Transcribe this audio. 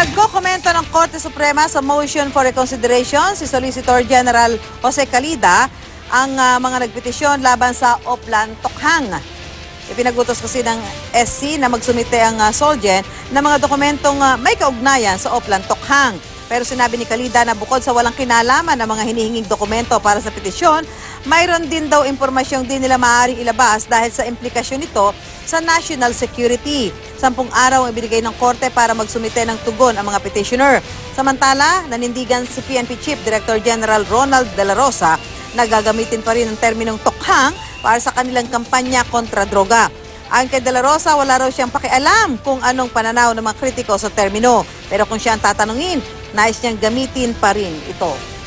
Nagko-komento ng Korte Suprema sa motion for reconsideration si Solicitor General Jose Calida ang mga nagpetisyon laban sa Oplan Tokhang. Ipinagutos kasi ng SC na magsumite ang SolGen ng mga dokumentong may kaugnayan sa Oplan Tokhang. Pero sinabi ni Calida na bukod sa walang kinalaman ng mga hinihinging dokumento para sa petisyon, mayroon din daw impormasyong di nila maaaring ilabas dahil sa implikasyon nito sa national security. 10 araw ang ibinigay ng korte para magsumite ng tugon ang mga petitioner. Samantala, nanindigan si PNP Chief Director General Ronald dela Rosa na gagamitin pa rin ang terminong tokhang para sa kanilang kampanya kontra droga. Ayon kay dela Rosa, wala raw siyang pakialam kung anong pananaw ng mga kritiko sa termino. Pero kung siya ang tatanungin, nais niyang gamitin pa rin ito.